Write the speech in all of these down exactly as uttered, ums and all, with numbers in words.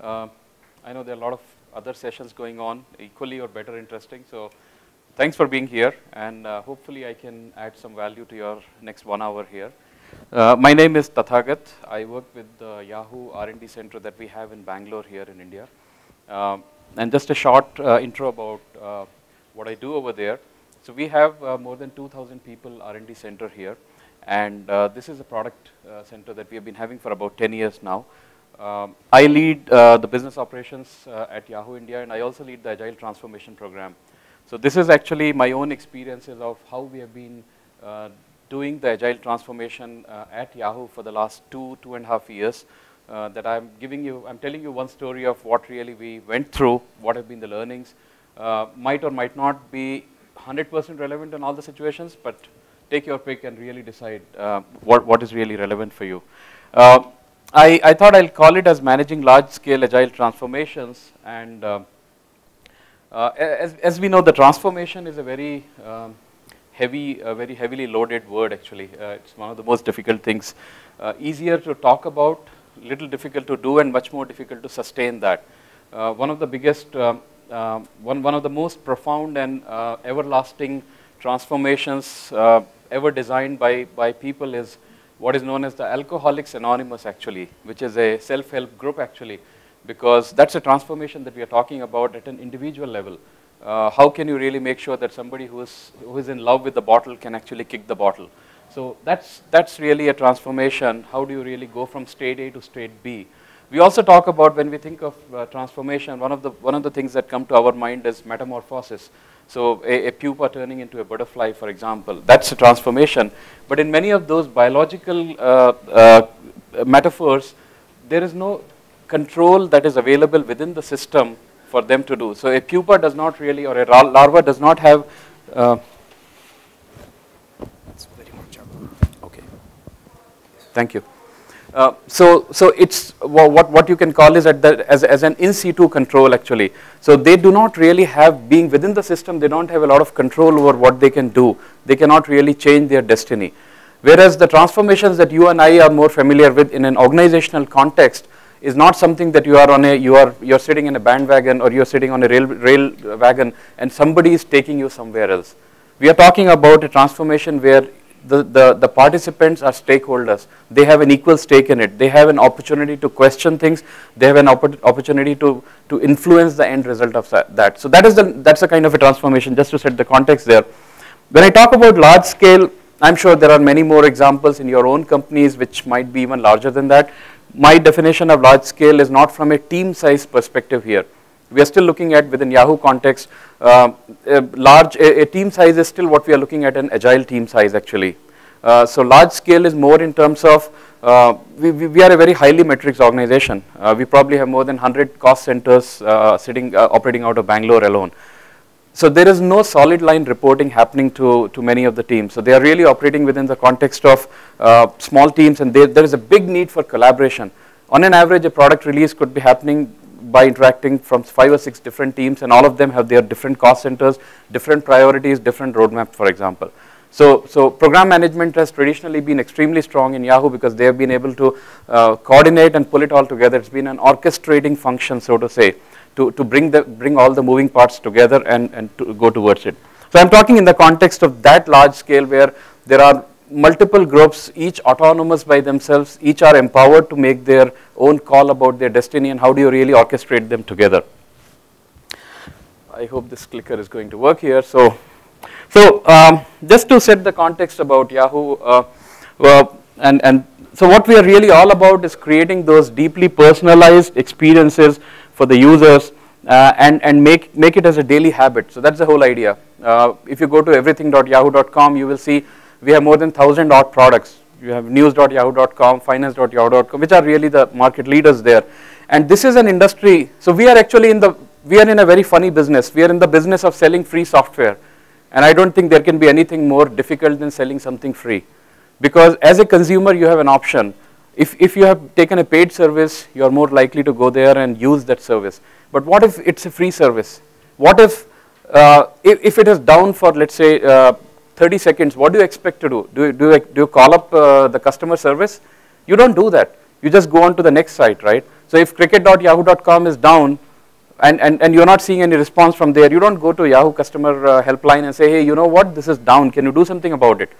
Uh, I know there are a lot of other sessions going on, equally or better interesting. So thanks for being here, and uh, hopefully I can add some value to your next one hour here. Uh, my name is Tathagat. I work with the Yahoo R and D center that we have in Bangalore here in India. Um, and just a short uh, intro about uh, what I do over there. So we have uh, more than two thousand people R and D center here. And uh, this is a product uh, center that we have been having for about ten years now. Um, I lead uh, the business operations uh, at Yahoo India, and I also lead the Agile Transformation Program. So this is actually my own experiences of how we have been uh, doing the Agile transformation uh, at Yahoo for the last two, two and a half years uh, that I'm giving you, I'm telling you one story of what really we went through, what have been the learnings. Uh, might or might not be one hundred percent relevant in all the situations, but take your pick and really decide uh, what, what is really relevant for you. Uh, I, I thought I'll call it as managing large-scale Agile transformations, and uh, uh, as, as we know, the transformation is a very um, heavy, uh, very heavily loaded word actually. Uh, it's one of the most difficult things. Uh, easier to talk about, little difficult to do, and much more difficult to sustain that. Uh, one of the biggest, um, uh, one, one of the most profound and uh, everlasting transformations uh, ever designed by, by people is what is known as the Alcoholics Anonymous actually, which is a self-help group actually, because that's a transformation that we are talking about at an individual level. Uh, how can you really make sure that somebody who is, who is in love with the bottle can actually kick the bottle? So that's, that's really a transformation. How do you really go from state A to state B? We also talk about, when we think of uh, transformation, one of, the, one of the things that come to our mind is metamorphosis. So a, a pupa turning into a butterfly, for example, that's a transformation. But in many of those biological uh, uh, metaphors, there is no control that is available within the system for them to do. So a pupa does not really, or a larva does not have. Uh, That's very much up. Okay. Thank you. Uh, so, so it's what what you can call is at the as as an in situ control actually. So they do not really have, being within the system, they don't have a lot of control over what they can do. They cannot really change their destiny. Whereas the transformations that you and I are more familiar with in an organizational context is not something that you are on a, you are, you're sitting in a bandwagon, or you're sitting on a rail, rail wagon and somebody is taking you somewhere else. We are talking about a transformation where the, the, the participants are stakeholders. They have an equal stake in it. They have an opportunity to question things. They have an opp opportunity to, to influence the end result of that. So that is the, that's a kind of a transformation, just to set the context there. When I talk about large scale, I'm sure there are many more examples in your own companies which might be even larger than that. My definition of large scale is not from a team size perspective here. We are still looking at, within Yahoo context, uh, a large, a, a team size is still what we are looking at, an agile team size actually. Uh, so large scale is more in terms of, uh, we, we, we are a very highly matrix organization. Uh, we probably have more than one hundred cost centers uh, sitting, uh, operating out of Bangalore alone. So there is no solid line reporting happening to, to many of the teams. So they are really operating within the context of uh, small teams, and they, there is a big need for collaboration. On an average, a product release could be happening by interacting from five or six different teams, and all of them have their different cost centers, different priorities, different roadmaps, for example. So, so program management has traditionally been extremely strong in Yahoo because they have been able to uh, coordinate and pull it all together. It's been an orchestrating function, so to say, to, to bring, the, bring all the moving parts together and, and to go towards it. So I'm talking in the context of that large scale where there are multiple groups, each autonomous by themselves, each are empowered to make their own call about their destiny, and how do you really orchestrate them together. I hope this clicker is going to work here. So, so um, just to set the context about Yahoo, uh, uh, and, and so what we are really all about is creating those deeply personalized experiences for the users, uh, and, and make, make it as a daily habit. So that's the whole idea. Uh, if you go to everything dot yahoo dot com, you will see we have more than one thousand odd products. You have news dot yahoo dot com, finance dot yahoo dot com, which are really the market leaders there. And this is an industry, so we are actually in the, we are in a very funny business. We are in the business of selling free software. And I don't think there can be anything more difficult than selling something free. Because as a consumer, you have an option. If, if you have taken a paid service, you are more likely to go there and use that service. But what if it's a free service? What if, uh, if, if it is down for, let's say, uh, thirty seconds, what do you expect to do? Do you, do you, do you call up uh, the customer service? You don't do that. You just go on to the next site, right? So if cricket dot yahoo dot com is down and, and, and you're not seeing any response from there, you don't go to Yahoo customer uh, helpline and say, hey, you know what, this is down, can you do something about it?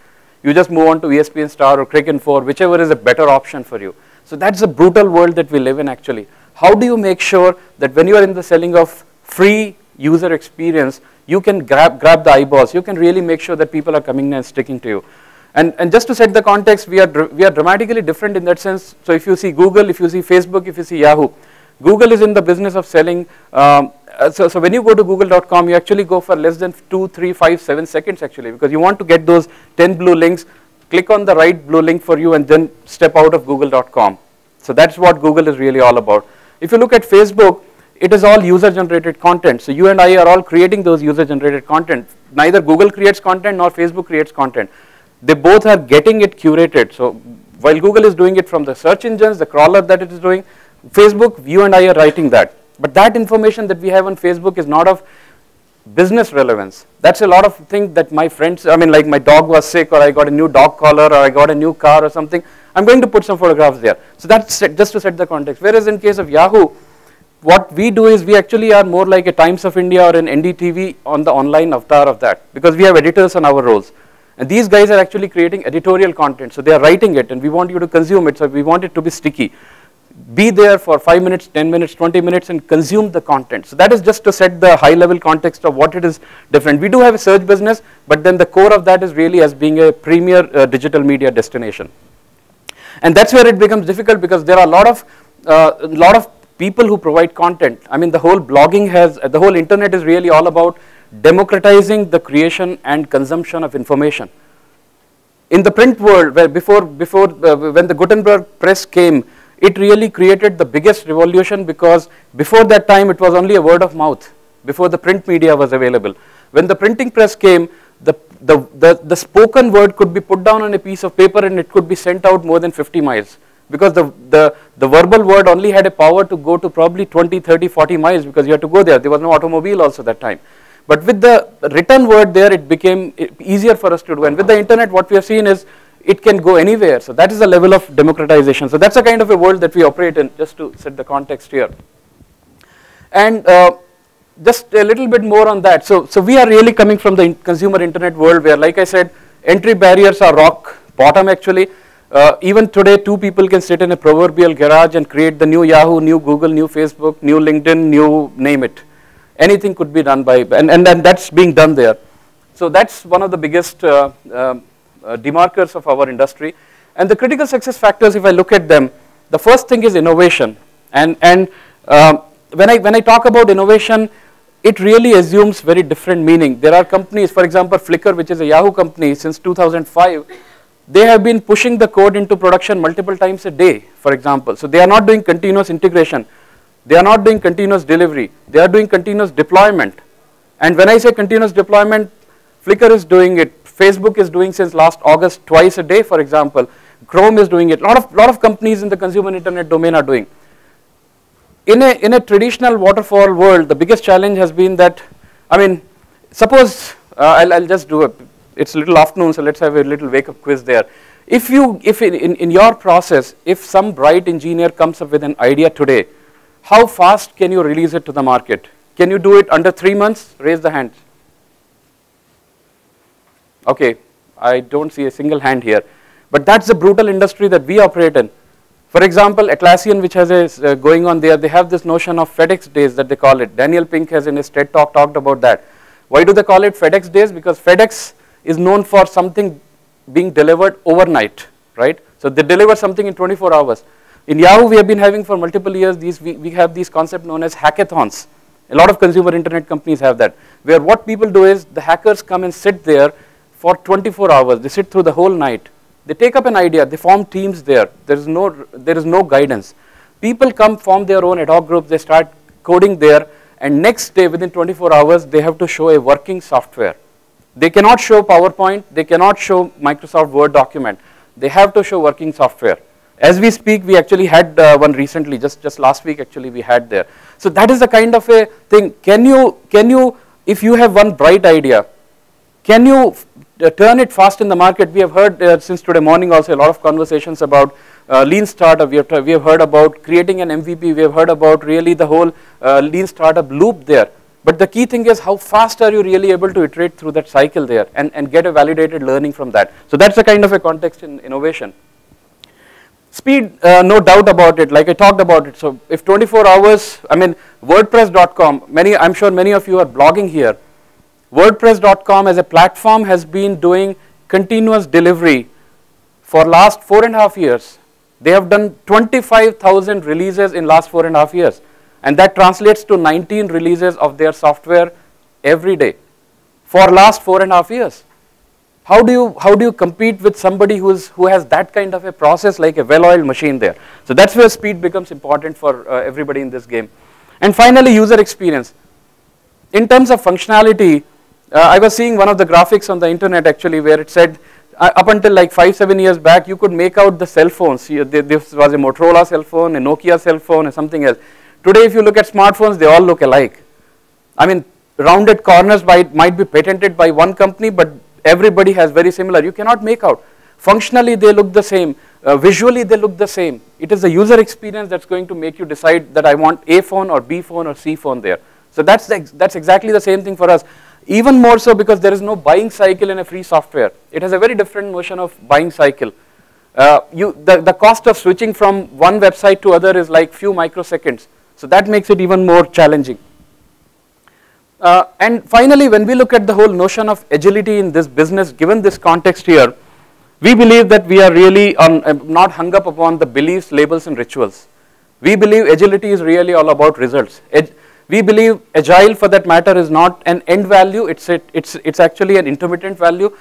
You just move on to E S P N Star or Cricket four, whichever is a better option for you. So that's the brutal world that we live in actually. How do you make sure that when you are in the selling of free user experience, you can grab, grab the eyeballs, you can really make sure that people are coming and sticking to you. And, and just to set the context, we are, we are dramatically different in that sense. So if you see Google, if you see Facebook, if you see Yahoo, Google is in the business of selling. Um, so, so when you go to google dot com, you actually go for less than two, three, five, seven seconds actually, because you want to get those ten blue links, click on the right blue link for you and then step out of google dot com. So that's what Google is really all about. If you look at Facebook, it is all user-generated content. So you and I are all creating those user-generated content. Neither Google creates content nor Facebook creates content. They both are getting it curated. So while Google is doing it from the search engines, the crawler that it is doing, Facebook, you and I are writing that. But that information that we have on Facebook is not of business relevance. That's a lot of things that my friends, I mean like my dog was sick or I got a new dog collar or I got a new car or something. I'm going to put some photographs there. So that's just to set the context. Whereas in case of Yahoo, what we do is we actually are more like a Times of India or an N D T V on the online avatar of that, because we have editors on our roles. And these guys are actually creating editorial content. So they are writing it and we want you to consume it. So we want it to be sticky. Be there for five minutes, ten minutes, twenty minutes and consume the content. So that is just to set the high level context of what it is different. We do have a search business, but then the core of that is really as being a premier uh, digital media destination. And that's where it becomes difficult, because there are a lot of, uh, lot of people who provide content. I mean the whole blogging has, uh, the whole internet is really all about democratizing the creation and consumption of information. In the print world, where before, before uh, when the Gutenberg press came, it really created the biggest revolution, because before that time it was only a word of mouth, before the print media was available. When the printing press came, the, the, the, the spoken word could be put down on a piece of paper and it could be sent out more than fifty miles. Because the, the, the verbal word only had a power to go to probably twenty, thirty, forty miles, because you had to go there. There was no automobile also that time. But with the written word there, it became easier for us to do. And with the internet, what we have seen is it can go anywhere. So that is the level of democratization. So that's the kind of a world that we operate in, just to set the context here. And uh, just a little bit more on that. So, so we are really coming from the in consumer internet world where, like I said, entry barriers are rock bottom actually. Uh, even today, two people can sit in a proverbial garage and create the new Yahoo, new Google, new Facebook, new LinkedIn, new name it. Anything could be done by, and, and, and that's being done there. So that's one of the biggest uh, uh, demarkers of our industry. And the critical success factors, if I look at them, the first thing is innovation. And, and uh, when, I, when I talk about innovation, it really assumes very different meaning. There are companies, for example, Flickr, which is a Yahoo company since two thousand five, they have been pushing the code into production multiple times a day, for example. So they are not doing continuous integration. They are not doing continuous delivery. They are doing continuous deployment. And when I say continuous deployment, Flickr is doing it. Facebook is doing since last August twice a day, for example. Chrome is doing it. A lot of, lot of companies in the consumer internet domain are doing. In a, in a traditional waterfall world, the biggest challenge has been that, I mean, suppose uh, I'll, I'll just do a, it's little afternoon, so let's have a little wake-up quiz there. If you, if in, in, in your process, if some bright engineer comes up with an idea today, how fast can you release it to the market? Can you do it under three months? Raise the hand. Okay, I don't see a single hand here. But that's the brutal industry that we operate in. For example, Atlassian, which has a, uh, going on there, they have this notion of FedEx days that they call it. Daniel Pink has in his TED talk talked about that. Why do they call it FedEx days? Because FedEx is known for something being delivered overnight, right? So they deliver something in twenty-four hours. In Yahoo, we have been having for multiple years, these, we, we have these concept known as hackathons. A lot of consumer internet companies have that, where what people do is the hackers come and sit there for twenty-four hours. They sit through the whole night. They take up an idea. They form teams there. There is no, there is no guidance. People come, form their own ad hoc groups. They start coding there. And next day, within twenty-four hours, they have to show a working software. They cannot show PowerPoint. They cannot show Microsoft Word document. They have to show working software. As we speak, we actually had uh, one recently, just, just last week actually we had there. So that is the kind of a thing. Can you, can you, if you have one bright idea, can you uh, turn it fast in the market? We have heard uh, since today morning also a lot of conversations about uh, Lean Startup, we have, we have heard about creating an M V P, we have heard about really the whole uh, Lean Startup loop there. But the key thing is how fast are you really able to iterate through that cycle there and, and get a validated learning from that. So that's a kind of a context in innovation. Speed, uh, no doubt about it, like I talked about it. So if twenty-four hours, I mean, WordPress dot com, many, I'm sure many of you are blogging here. WordPress dot com as a platform has been doing continuous delivery for last four and a half years. They have done twenty-five thousand releases in last four and a half years. And that translates to nineteen releases of their software every day for last four and a half years. How do you, how do you compete with somebody who's, who has that kind of a process like a well-oiled machine there? So that's where speed becomes important for uh, everybody in this game. And finally, user experience. In terms of functionality, uh, I was seeing one of the graphics on the internet actually where it said uh, up until like five, seven years back, you could make out the cell phones. You, this was a Motorola cell phone, a Nokia cell phone, or something else. Today, if you look at smartphones, they all look alike. I mean, rounded corners by, might be patented by one company, but everybody has very similar. You cannot make out. Functionally, they look the same. Uh, visually, they look the same. It is the user experience that's going to make you decide that I want A phone or B phone or C phone there. So that's, the, that's exactly the same thing for us. Even more so because there is no buying cycle in a free software. It has a very different notion of buying cycle. Uh, you, the, the cost of switching from one website to other is like few microseconds. So that makes it even more challenging. Uh, and finally, when we look at the whole notion of agility in this business, given this context here, we believe that we are really on, uh, not hung up upon the beliefs, labels, and rituals. We believe agility is really all about results. Ag we believe agile, for that matter, is not an end value. It's, it, it's, it's actually an intermittent value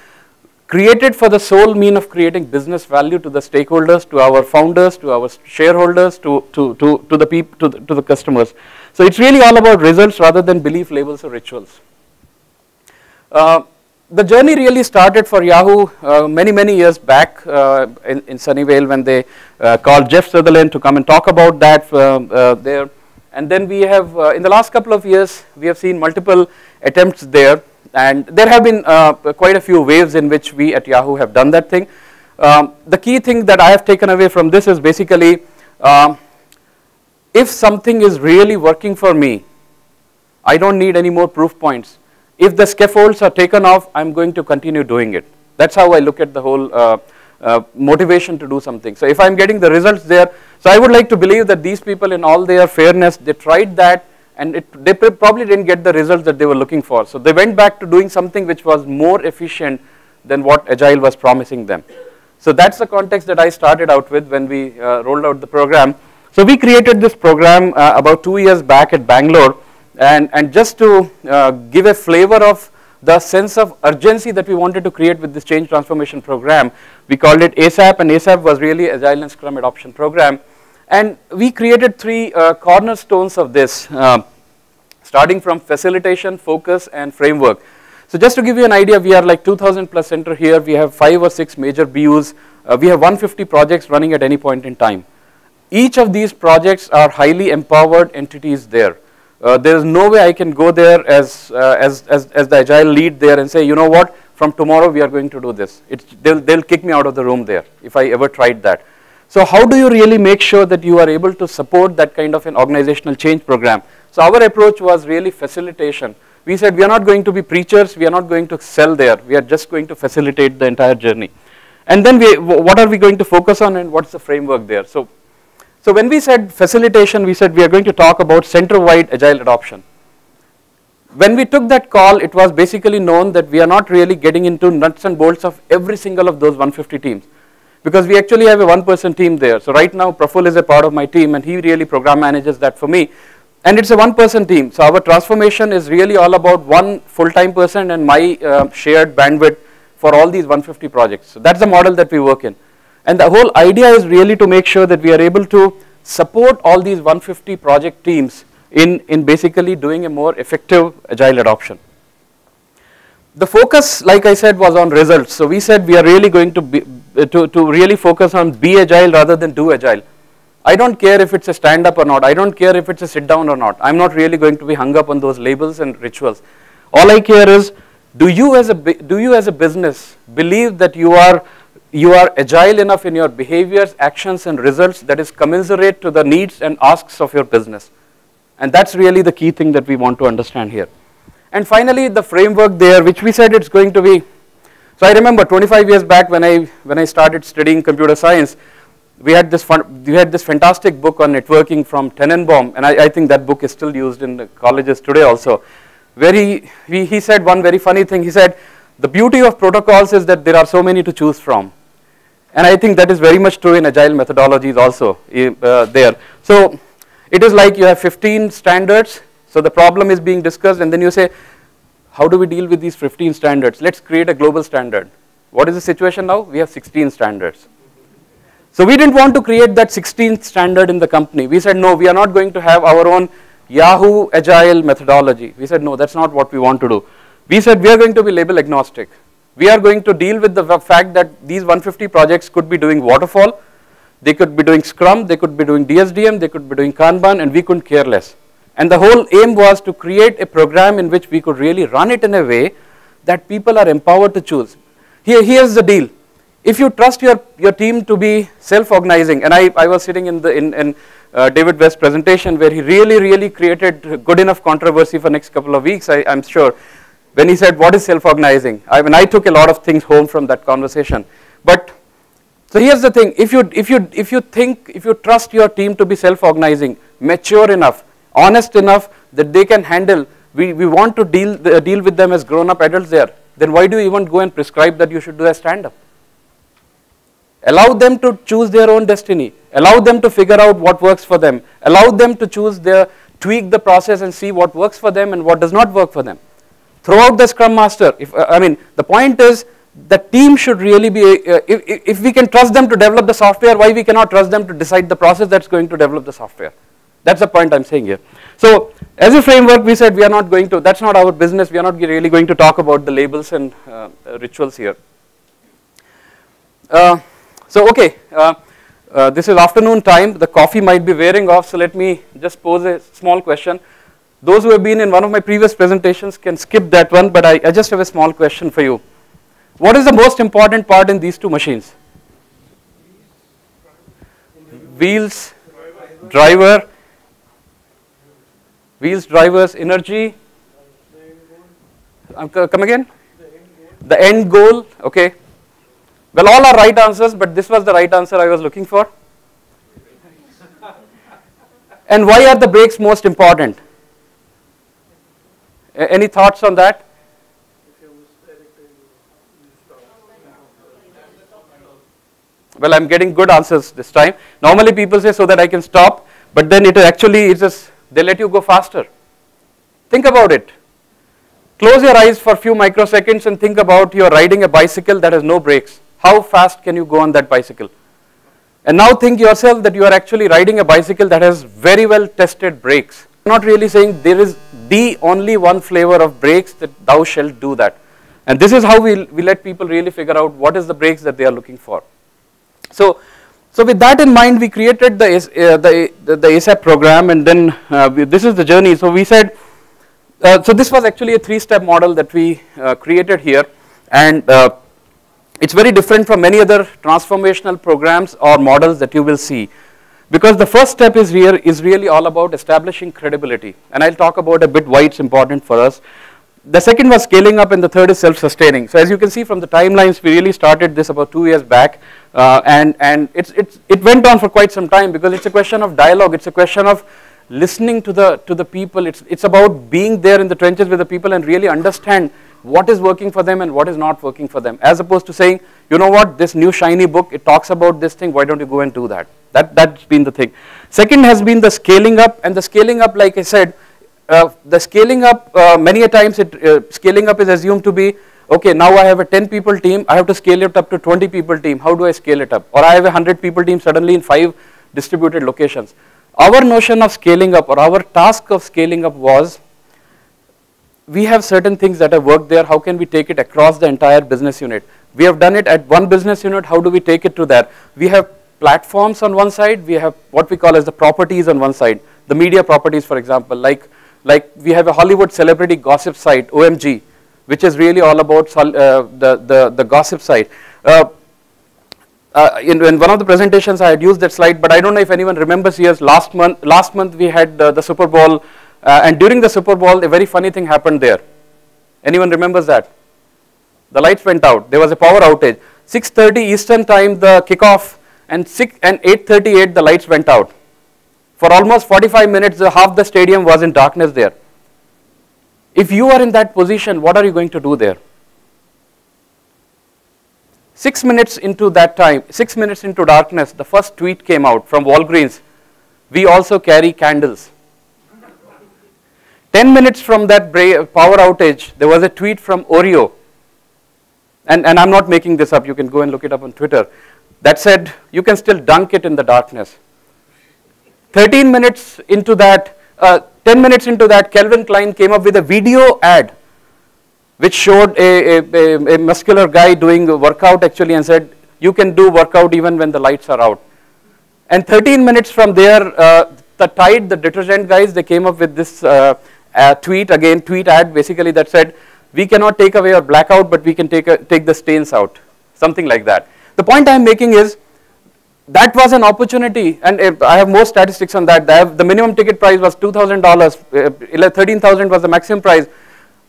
created for the sole mean of creating business value to the stakeholders, to our founders, to our shareholders, to, to, to, to, the, peop to, the, to the customers. So it's really all about results rather than belief labels or rituals. Uh, the journey really started for Yahoo uh, many, many years back uh, in, in Sunnyvale when they uh, called Jeff Sutherland to come and talk about that um, uh, there. And then we have, uh, in the last couple of years, we have seen multiple attempts there. And there have been uh, quite a few waves in which we at Yahoo have done that thing. Um, the key thing that I have taken away from this is basically, um, if something is really working for me, I don't need any more proof points. If the scaffolds are taken off, I'm going to continue doing it. That's how I look at the whole uh, uh, motivation to do something. So if I'm getting the results there, so I would like to believe that these people in all their fairness, they tried that. And it, they probably didn't get the results that they were looking for. So they went back to doing something which was more efficient than what Agile was promising them. So that's the context that I started out with when we uh, rolled out the program. So we created this program uh, about two years back at Bangalore. And, and just to uh, give a flavor of the sense of urgency that we wanted to create with this change transformation program, we called it ASAP. And ASAP was really Agile and Scrum adoption program. And we created three uh, cornerstones of this, uh, starting from facilitation, focus, and framework. So just to give you an idea, we are like two thousand plus center here. We have five or six major B Us. Uh, we have one hundred fifty projects running at any point in time. Each of these projects are highly empowered entities there. Uh, there is no way I can go there as, uh, as, as, as the Agile lead there and say, you know what, from tomorrow we are going to do this. It's, they'll, they'll kick me out of the room there if I ever tried that. So how do you really make sure that you are able to support that kind of an organizational change program? So our approach was really facilitation. We said we are not going to be preachers, we are not going to sell there, we are just going to facilitate the entire journey. And then we, what are we going to focus on and what's the framework there? So, so when we said facilitation, we said we are going to talk about center-wide agile adoption. When we took that call, it was basically known that we are not really getting into nuts and bolts of every single of those one hundred fifty teams. Because we actually have a one-person team there. So right now, Praful is a part of my team, and he really program manages that for me. And it's a one-person team. So our transformation is really all about one full-time person and my uh, shared bandwidth for all these one hundred fifty projects. So that's the model that we work in. And the whole idea is really to make sure that we are able to support all these one hundred fifty project teams in, in basically doing a more effective agile adoption. The focus, like I said, was on results. So we said we are really going to be, to, to really focus on be agile rather than do agile. I don't care if it's a stand-up or not. I don't care if it's a sit-down or not. I'm not really going to be hung up on those labels and rituals. All I care is, do you as a, do you as a business believe that you are you are agile enough in your behaviors, actions, and results that is commensurate to the needs and asks of your business. And that's really the key thing that we want to understand here. And finally, the framework there, which we said it's going to be. So I remember twenty-five years back when I, when I started studying computer science, we had this fun, we had this fantastic book on networking from Tenenbaum, and I, I think that book is still used in the colleges today also. Where he, he, he said one very funny thing. He said, the beauty of protocols is that there are so many to choose from. And I think that is very much true in agile methodologies also uh, there. So it is like you have fifteen standards. So the problem is being discussed, and then you say, how do we deal with these fifteen standards? Let's create a global standard. What is the situation now? We have sixteen standards. So we didn't want to create that sixteenth standard in the company. We said, no, we are not going to have our own Yahoo agile methodology. We said, no, that's not what we want to do. We said, we are going to be label agnostic. We are going to deal with the fact that these one hundred fifty projects could be doing waterfall, they could be doing Scrum, they could be doing D S D M, they could be doing Kanban, and we couldn't care less. And the whole aim was to create a program in which we could really run it in a way that people are empowered to choose. Here, here's the deal. If you trust your, your team to be self-organizing, and I, I was sitting in, the, in, in uh, David West's presentation where he really, really created good enough controversy for next couple of weeks, I, I'm sure, when he said, what is self-organizing? I mean, I took a lot of things home from that conversation. But, so here's the thing, if you, if you, if you think, if you trust your team to be self-organizing, mature enough, honest enough that they can handle, we, we want to deal, uh, deal with them as grown-up adults there, then why do you even go and prescribe that you should do a stand-up? Allow them to choose their own destiny. Allow them to figure out what works for them. Allow them to choose their, tweak the process and see what works for them and what does not work for them. Throw out the Scrum Master. If, uh, I mean, the point is, the team should really be, uh, if, if we can trust them to develop the software, why we cannot trust them to decide the process that's going to develop the software? That's the point I'm saying here. So, as a framework, we said we are not going to, that's not our business, we are not really going to talk about the labels and uh, rituals here. Uh, So, okay, uh, uh, this is afternoon time, the coffee might be wearing off, so let me just pose a small question. Those who have been in one of my previous presentations can skip that one, but I, I just have a small question for you. What is the most important part in these two machines? Wheels, driver, wheels, drivers, energy, um, come again? The end goal, okay. Well, all are right answers, but this was the right answer I was looking for. And why are the breaks most important? A- any thoughts on that? Well, I'm getting good answers this time. Normally people say so that I can stop, but then it actually is just they let you go faster. Think about it. Close your eyes for a few microseconds and think about you're riding a bicycle that has no brakes. How fast can you go on that bicycle? And now think yourself that you are actually riding a bicycle that has very well tested brakes. I'm not really saying there is the only one flavor of brakes that thou shalt do that. And this is how we, we let people really figure out what is the brakes that they are looking for. So, so with that in mind, we created the, uh, the, the, the ASAP program, and then uh, we, this is the journey. So we said, uh, so this was actually a three-step model that we uh, created here, and uh, it's very different from many other transformational programs or models that you will see, because the first step is here is really all about establishing credibility, and I'll talk about a bit why it's important for us. The second was scaling up, and the third is self-sustaining. So as you can see from the timelines, we really started this about two years back, uh, and and it's it's it went on for quite some time because it's a question of dialogue, it's a question of listening to the to the people. It's it's about being there in the trenches with the people and really understand what is working for them and what is not working for them, as opposed to saying, you know what, this new shiny book, it talks about this thing, why don't you go and do that? That, that's been the thing. Second has been the scaling up, and the scaling up, like I said, uh, the scaling up, uh, many a times, it, uh, scaling up is assumed to be, okay, now I have a ten people team, I have to scale it up to twenty people team, how do I scale it up? Or I have a one hundred people team suddenly in five distributed locations. Our notion of scaling up, or our task of scaling up was, we have certain things that have worked there, how can we take it across the entire business unit? We have done it at one business unit, how do we take it to that? We have platforms on one side, we have what we call as the properties on one side, the media properties, for example, like, like we have a Hollywood celebrity gossip site, O M G, which is really all about uh, the, the, the gossip site. Uh, Uh, in, in one of the presentations I had used that slide, but I don't know if anyone remembers years. Last month, last month we had uh, the Super Bowl, uh, and during the Super Bowl, a very funny thing happened there. Anyone remembers that? The lights went out. There was a power outage. six thirty Eastern time, the kickoff, and six and eight thirty-eight the lights went out. For almost forty-five minutes, uh, half the stadium was in darkness there. If you are in that position, what are you going to do there? Six minutes into that time, six minutes into darkness, the first tweet came out from Walgreens. We also carry candles. Ten minutes from that power outage, there was a tweet from Oreo. And, and I'm not making this up. You can go and look it up on Twitter. That said, you can still dunk it in the darkness. Thirteen minutes into that, uh, ten minutes into that, Calvin Klein came up with a video ad which showed a, a, a muscular guy doing a workout actually and said, you can do workout even when the lights are out. And thirteen minutes from there, uh, the Tide, the detergent guys, they came up with this uh, uh, tweet, again tweet ad basically that said, we cannot take away our blackout, but we can take, a, take the stains out, something like that. The point I'm making is, that was an opportunity, and I have more statistics on that. The minimum ticket price was two thousand dollars, thirteen thousand dollars was the maximum price.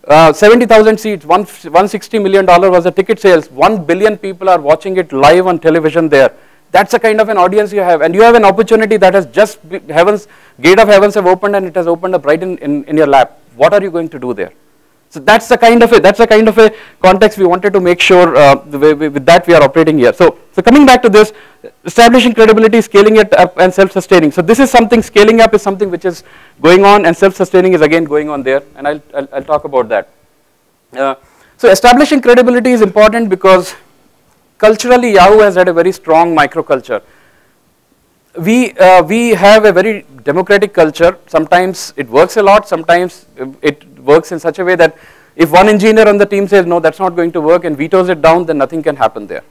Uh, seventy thousand seats, one hundred sixty million dollars was the ticket sales. one billion people are watching it live on television there. That's the kind of an audience you have. And you have an opportunity that has just, heavens, gate of heavens have opened, and it has opened up right in, in, in your lap. What are you going to do there? So that's the kind of a, that's the kind of a context we wanted to make sure uh, the way we, with that we are operating here. So, so coming back to this, establishing credibility, scaling it up, and self-sustaining. So this is something, scaling up is something which is going on, and self-sustaining is again going on there, and I'll, I'll, I'll talk about that. Uh, so establishing credibility is important because culturally Yahoo has had a very strong microculture. We, uh, we have a very democratic culture. Sometimes it works a lot, sometimes it works in such a way that if one engineer on the team says, no, that's not going to work, and vetoes it down, then nothing can happen there.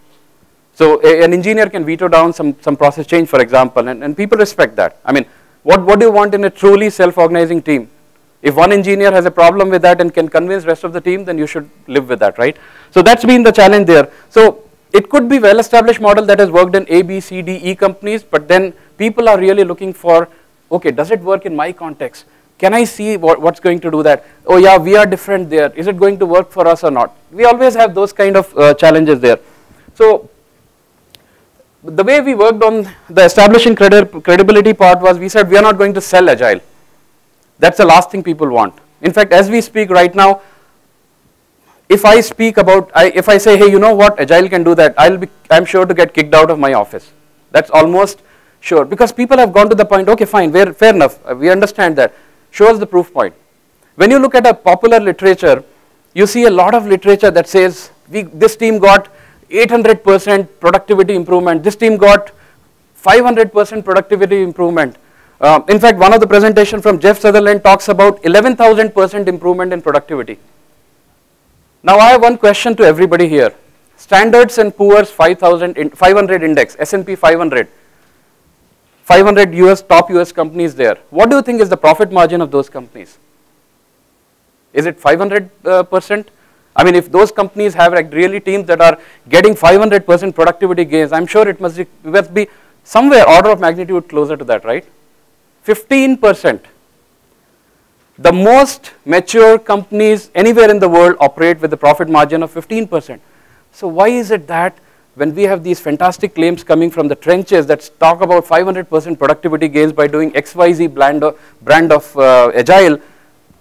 So a, an engineer can veto down some, some process change, for example, and, and people respect that. I mean, what, what do you want in a truly self-organizing team? If one engineer has a problem with that and can convince the rest of the team, then you should live with that, right? So that's been the challenge there. So it could be well-established model that has worked in A, B, C, D, E companies, but then people are really looking for, okay, does it work in my context? Can I see what, what's going to do that? Oh yeah, we are different there. Is it going to work for us or not? We always have those kind of uh, challenges there. So the way we worked on the establishing credi credibility part was we said we are not going to sell Agile. That's the last thing people want. In fact, as we speak right now, if I speak about, I, if I say, hey, you know what, Agile can do that, I'll be, I'm sure to get kicked out of my office. That's almost sure, because people have gone to the point, okay, fine, we're, fair enough, we understand that. Show us the proof point. When you look at a popular literature, you see a lot of literature that says, we, this team got eight hundred percent productivity improvement, this team got five hundred percent productivity improvement. Uh, in fact, one of the presentations from Jeff Sutherland talks about eleven thousand percent improvement in productivity. Now I have one question to everybody here. Standards and Poor's five hundred index, S and P five hundred. five hundred U S, top U S companies there. What do you think is the profit margin of those companies? Is it five hundred percent? Uh, I mean, if those companies have like really teams that are getting five hundred percent productivity gains, I'm sure it must be, must be somewhere order of magnitude closer to that, right? fifteen percent. The most mature companies anywhere in the world operate with a profit margin of fifteen percent. So why is it that when we have these fantastic claims coming from the trenches that talk about five hundred percent productivity gains by doing X Y Z brand of, brand of uh, Agile,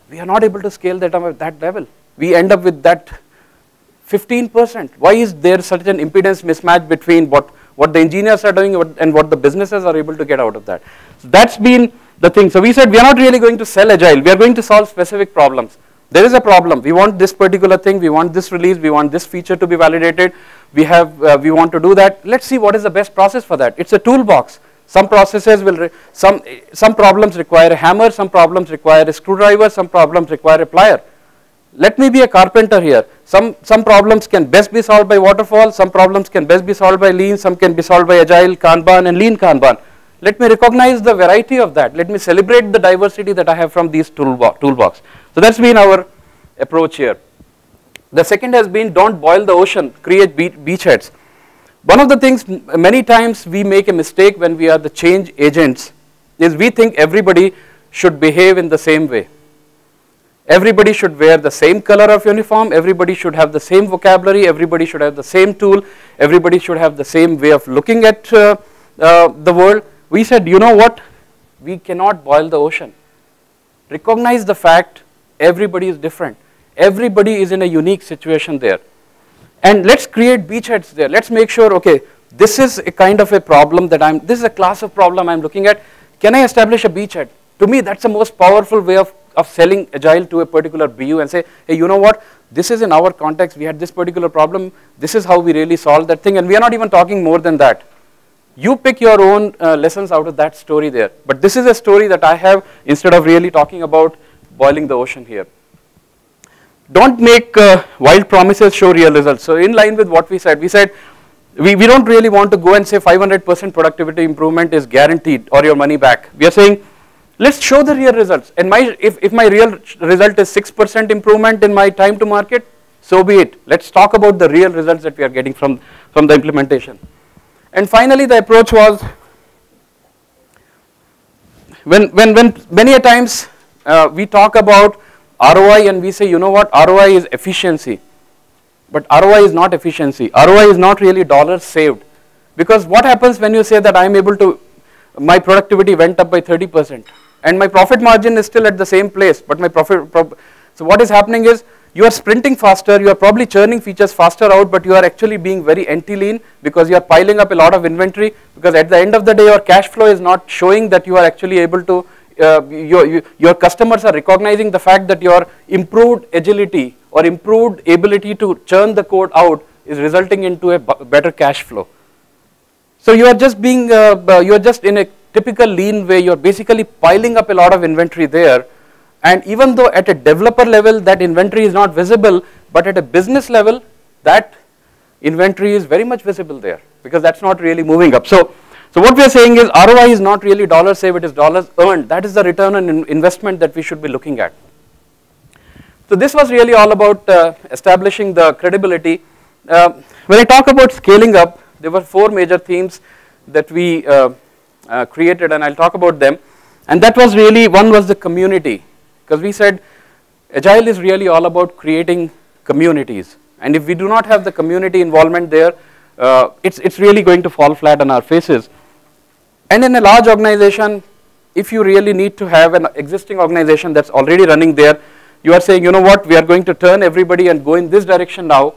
we are not able to scale that up at that level. We end up with that fifteen percent. Why is there such an impedance mismatch between what, what the engineers are doing and what the businesses are able to get out of that? So that's been the thing. So we said we are not really going to sell Agile. We are going to solve specific problems. There is a problem. We want this particular thing. We want this release. We want this feature to be validated. We have, uh, we want to do that. Let's see what is the best process for that. It's a toolbox. Some processes will, re some, some problems require a hammer, some problems require a screwdriver, some problems require a plier. Let me be a carpenter here. Some, some problems can best be solved by waterfall, some problems can best be solved by Lean, some can be solved by Agile, Kanban, and Lean Kanban. Let me recognize the variety of that. Let me celebrate the diversity that I have from these toolbo- toolbox. So that's been our approach here. The second has been don't boil the ocean, create be beachheads. One of the things many times we make a mistake when we are the change agents is we think everybody should behave in the same way. Everybody should wear the same color of uniform, everybody should have the same vocabulary, everybody should have the same tool, everybody should have the same way of looking at uh, uh, the world. We said, you know what, we cannot boil the ocean. Recognize the fact everybody is different. Everybody is in a unique situation there. And let's create beachheads there. Let's make sure, okay, this is a kind of a problem that I'm, this is a class of problem I'm looking at. Can I establish a beachhead? To me, that's the most powerful way of of selling Agile to a particular B U and say, hey, you know what, this is in our context, we had this particular problem, this is how we really solved that thing, and we are not even talking more than that. You pick your own uh, lessons out of that story there. But this is a story that I have instead of really talking about boiling the ocean here. Don't make uh, wild promises, show real results. So in line with what we said, we said, we, we don't really want to go and say five hundred percent productivity improvement is guaranteed or your money back. We are saying, let's show the real results. And my, if, if my real result is six percent improvement in my time to market, so be it. Let's talk about the real results that we are getting from, from the implementation. And finally, the approach was, when, when, when many a times uh, we talk about R O I and we say, you know what, R O I is efficiency. But R O I is not efficiency. R O I is not really dollars saved. Because what happens when you say that I'm able to, my productivity went up by thirty percent. And my profit margin is still at the same place, but my profit, prof so what is happening is you are sprinting faster, you are probably churning features faster out, but you are actually being very anti-lean because you are piling up a lot of inventory, because at the end of the day your cash flow is not showing that you are actually able to, uh, your, you, your customers are recognizing the fact that your improved agility or improved ability to churn the code out is resulting into a better cash flow. So you are just being, uh, you are just in a typical lean way, you're basically piling up a lot of inventory there, and even though at a developer level that inventory is not visible, but at a business level that inventory is very much visible there because that's not really moving up. So, so what we are saying is R O I is not really dollars saved, it is dollars earned. That is the return on in investment that we should be looking at. So this was really all about uh, establishing the credibility. Uh, when I talk about scaling up, there were four major themes that we uh, Uh, created, and I'll talk about them. And that was really, one was the community, because we said Agile is really all about creating communities, and if we do not have the community involvement there, uh, it's, it's really going to fall flat on our faces. And in a large organization, if you really need to have an existing organization that's already running there, you are saying, you know what, we are going to turn everybody and go in this direction now.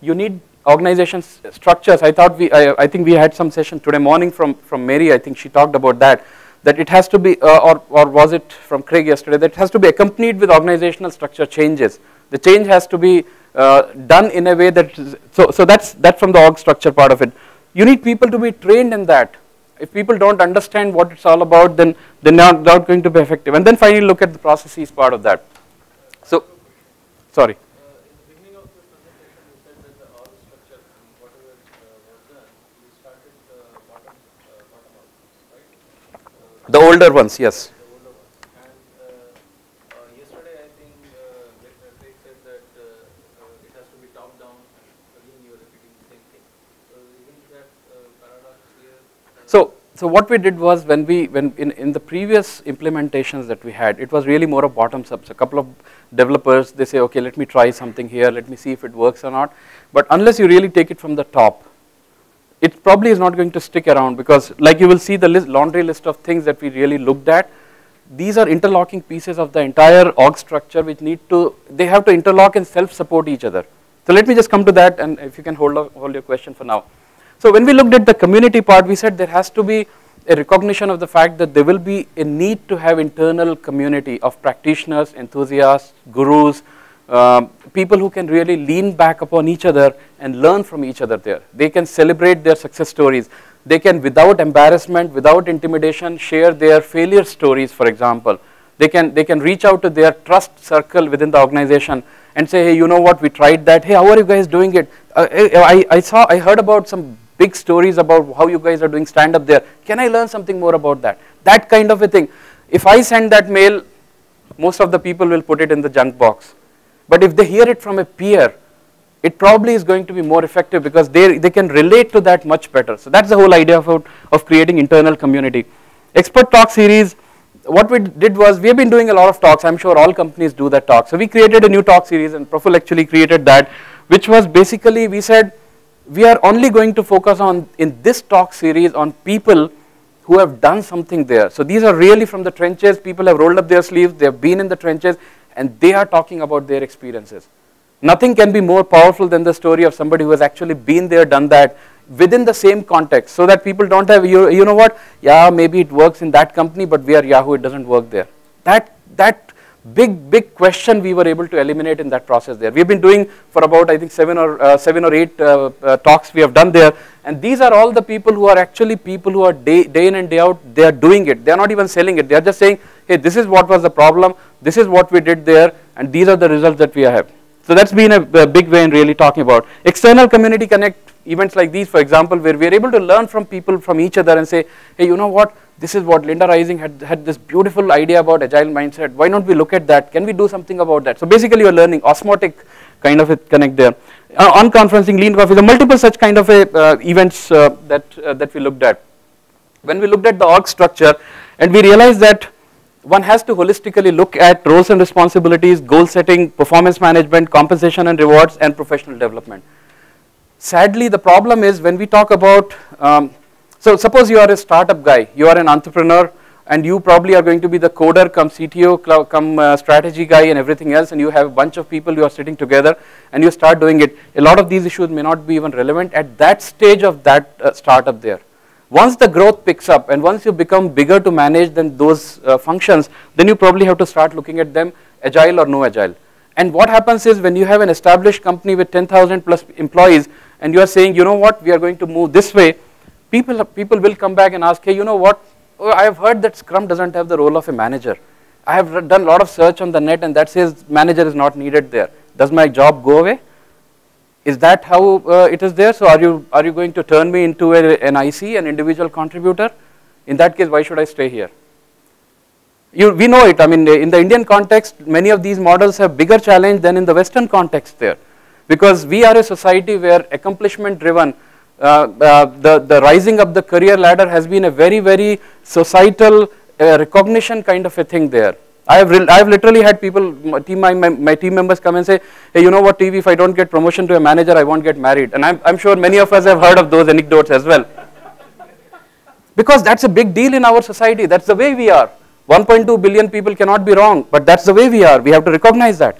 You need organization structures. I thought we, I, I think we had some session today morning from, from Mary, I think she talked about that, that it has to be, uh, or, or was it from Craig yesterday, that it has to be accompanied with organizational structure changes. The change has to be uh, done in a way that, so, so that's, that's from the org structure part of it. You need people to be trained in that. If people don't understand what it's all about, then they're not, not going to be effective. And then finally look at the processes part of that. So, sorry. The older ones, yes. The older ones. And uh, uh, yesterday I think uh, Craig said that uh, uh, it has to be top down, again you are repeating the same thing. So isn't that uh, paradox here? So, so what we did was, when we, when in, in the previous implementations that we had, it was really more of bottoms up. So a couple of developers, they say, okay, let me try something here, let me see if it works or not. But unless you really take it from the top, it probably is not going to stick around, because like you will see the list, laundry list of things that we really looked at, these are interlocking pieces of the entire org structure which need to, they have to interlock and self-support each other. So let me just come to that, and if you can hold, up, hold your question for now. So when we looked at the community part, we said there has to be a recognition of the fact that there will be a need to have internal community of practitioners, enthusiasts, gurus, Um, people who can really lean back upon each other and learn from each other there. They can celebrate their success stories. They can, without embarrassment, without intimidation, share their failure stories, for example. They can, they can reach out to their trust circle within the organization and say, hey, you know what, we tried that. Hey, how are you guys doing it? Uh, I, I saw, I heard about some big stories about how you guys are doing stand-up there. Can I learn something more about that? That kind of a thing. If I send that mail, most of the people will put it in the junk box. But if they hear it from a peer, it probably is going to be more effective because they, they can relate to that much better. So that's the whole idea of, of creating internal community. Expert talk series, what we did was, we have been doing a lot of talks. I'm sure all companies do that talk. So we created a new talk series, and Praful actually created that, which was basically, we said, we are only going to focus on, in this talk series, on people who have done something there. So these are really from the trenches. People have rolled up their sleeves. They have been in the trenches, and they are talking about their experiences. Nothing can be more powerful than the story of somebody who has actually been there, done that, within the same context, so that people don't have, you, you know what, yeah, maybe it works in that company, but we are Yahoo, it doesn't work there. That, that big, big question we were able to eliminate in that process there. We've been doing for about, I think, seven or, uh, seven or eight uh, uh, talks we have done there, and these are all the people who are actually people who are day, day in and day out, they are doing it. They are not even selling it. They are just saying, hey, this is what was the problem, this is what we did there, and these are the results that we have. So that's been a, a big way in really talking about. External community connect events like these, for example, where we're able to learn from people, from each other, and say, hey, you know what, this is what Linda Rising had, had this beautiful idea about agile mindset. Why don't we look at that? Can we do something about that? So basically you're learning, osmotic kind of a connect there. Uh, on conferencing, lean coffee, there are multiple such kind of a, uh, events uh, that, uh, that we looked at. When we looked at the org structure, and we realized that one has to holistically look at roles and responsibilities, goal setting, performance management, compensation and rewards, and professional development. Sadly, the problem is when we talk about, um, so suppose you are a startup guy, you are an entrepreneur, and you probably are going to be the coder, come C T O, come uh, strategy guy and everything else, and you have a bunch of people you are sitting together, and you start doing it. A lot of these issues may not be even relevant at that stage of that uh, startup there. Once the growth picks up and once you become bigger to manage then those uh, functions, then you probably have to start looking at them, agile or no agile. And what happens is when you have an established company with ten thousand plus employees and you are saying, you know what, we are going to move this way, people, people will come back and ask, hey, you know what, oh, I have heard that Scrum doesn't have the role of a manager. I have done a lot of search on the net and that says manager is not needed there. Does my job go away? Is that how uh, it is there? So are you, are you going to turn me into a, an I C, an individual contributor? In that case, why should I stay here? You, we know it. I mean, in the Indian context, many of these models have bigger challenge than in the Western context there. Because we are a society where accomplishment driven, uh, uh, the, the rising up the career ladder has been a very, very societal uh, recognition kind of a thing there. I have, I have literally had people, my team, my, my team members come and say, hey, you know what, T V, if I don't get promotion to a manager, I won't get married. And I'm, I'm sure many of us have heard of those anecdotes as well. Because that's a big deal in our society. That's the way we are. one point two billion people cannot be wrong, but that's the way we are. We have to recognize that.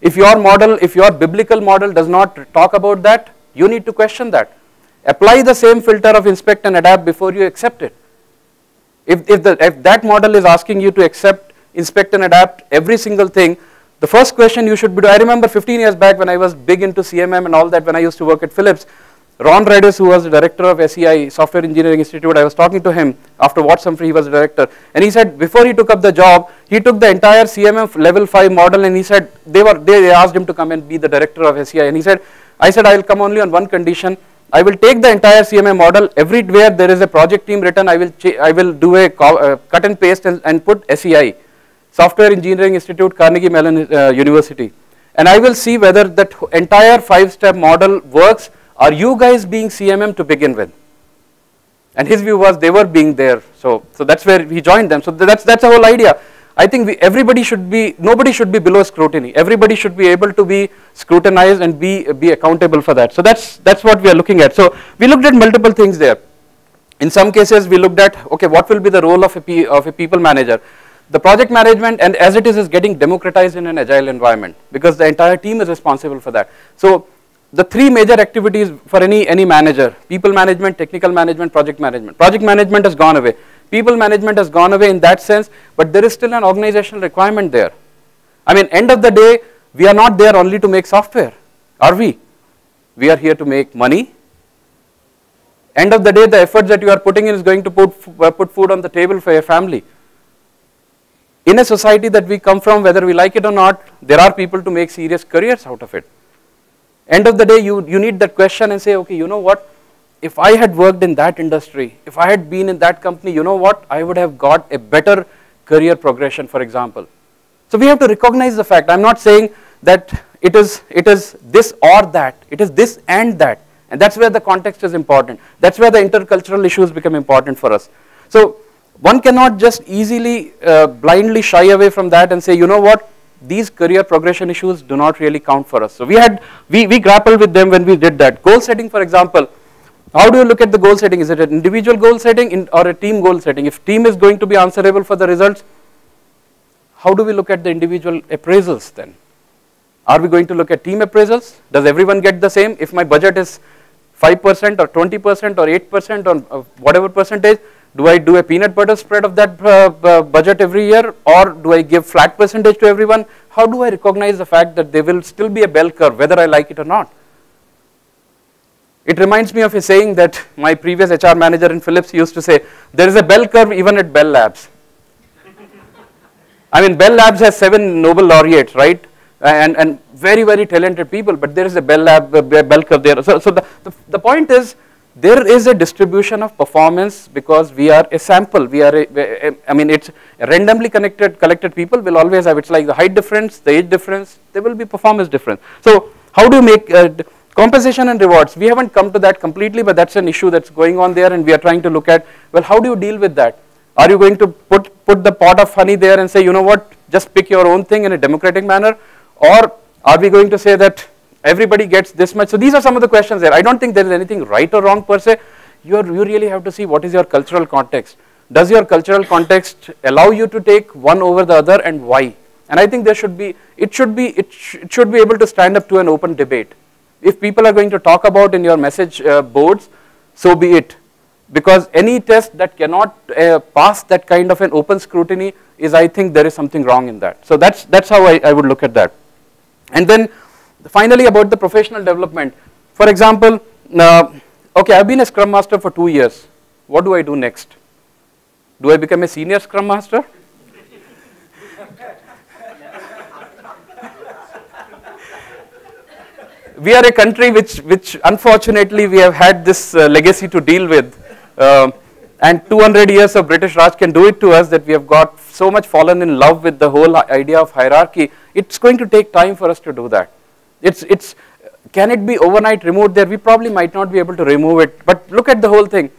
If your model, if your biblical model does not talk about that, you need to question that. Apply the same filter of inspect and adapt before you accept it. If, if, the, if that model is asking you to accept, inspect and adapt every single thing, the first question you should be doing, I remember fifteen years back when I was big into C M M and all that, when I used to work at Philips, Ron Redis, who was the director of S E I, Software Engineering Institute, I was talking to him after Watts Humphrey, he was the director, and he said before he took up the job, he took the entire C M M level five model and he said, they were they, they asked him to come and be the director of S E I, and he said, I said I will come only on one condition, I will take the entire C M M model, everywhere there is a project team written, I will, I will do a uh, cut and paste and, and put S E I. Software Engineering Institute, Carnegie Mellon uh, University. And I will see whether that entire five-step model works. Are you guys being C M M to begin with? And his view was they were being there. So, so that's where he joined them. So that's, that's the whole idea. I think we, everybody should be, nobody should be below scrutiny. Everybody should be able to be scrutinized and be, be accountable for that. So that's, that's what we are looking at. So we looked at multiple things there. In some cases, we looked at, okay, what will be the role of a, P, of a people manager? The project management, and as it is, is getting democratized in an agile environment because the entire team is responsible for that. So the three major activities for any, any manager, people management, technical management, project management. Project management has gone away. People management has gone away in that sense, but there is still an organizational requirement there. I mean, end of the day, we are not there only to make software, are we? We are here to make money. End of the day, the efforts that you are putting in is going to put, put food on the table for your family. In a society that we come from, whether we like it or not, there are people to make serious careers out of it. End of the day, you, you need that question and say, okay, you know what, if I had worked in that industry, if I had been in that company, you know what, I would have got a better career progression, for example. So we have to recognize the fact. I'm not saying that it is, it is this or that, it is this and that. And that's where the context is important. That's where the intercultural issues become important for us. So one cannot just easily uh, blindly shy away from that and say, you know what, these career progression issues do not really count for us. So we had, we, we grappled with them when we did that. Goal setting, for example, how do you look at the goal setting? Is it an individual goal setting in, or a team goal setting? If team is going to be answerable for the results, how do we look at the individual appraisals then? Are we going to look at team appraisals? Does everyone get the same? If my budget is five percent or twenty percent or eight percent or whatever percentage, do I do a peanut butter spread of that uh, uh, budget every year, or do I give flat percentage to everyone? How do I recognize the fact that there will still be a bell curve whether I like it or not? It reminds me of a saying that my previous H R manager in Philips used to say, there is a bell curve even at Bell Labs. I mean, Bell Labs has seven Nobel laureates, right? And, and very, very talented people, but there is a bell, lab, uh, bell curve there. So, so the, the, the point is, there is a distribution of performance because we are a sample. We are, a, a, I mean, it's randomly connected, collected people will always have, it's like the height difference, the age difference, there will be performance difference. So how do you make uh, compensation and rewards? We haven't come to that completely, but that's an issue that's going on there, and we are trying to look at, well, how do you deal with that? Are you going to put, put the pot of honey there and say, you know what, just pick your own thing in a democratic manner? Or are we going to say that everybody gets this much? So these are some of the questions there. I don't think there is anything right or wrong per se. You, are, you really have to see what is your cultural context. Does your cultural context allow you to take one over the other, and why? And I think there should be, it should be, it, sh it should be able to stand up to an open debate. If people are going to talk about in your message uh, boards, so be it. Because any test that cannot uh, pass that kind of an open scrutiny is, I think there is something wrong in that. So that's, that's how I, I would look at that. And then finally about the professional development. For example, uh, okay, I've been a Scrum Master for two years. What do I do next? Do I become a senior Scrum Master? We are a country which, which unfortunately we have had this uh, legacy to deal with. Uh, and two hundred years of British Raj can do it to us that we have got so much fallen in love with the whole idea of hierarchy. It's going to take time for us to do that. It's, it's, can it be overnight removed there? We probably might not be able to remove it, but look at the whole thing.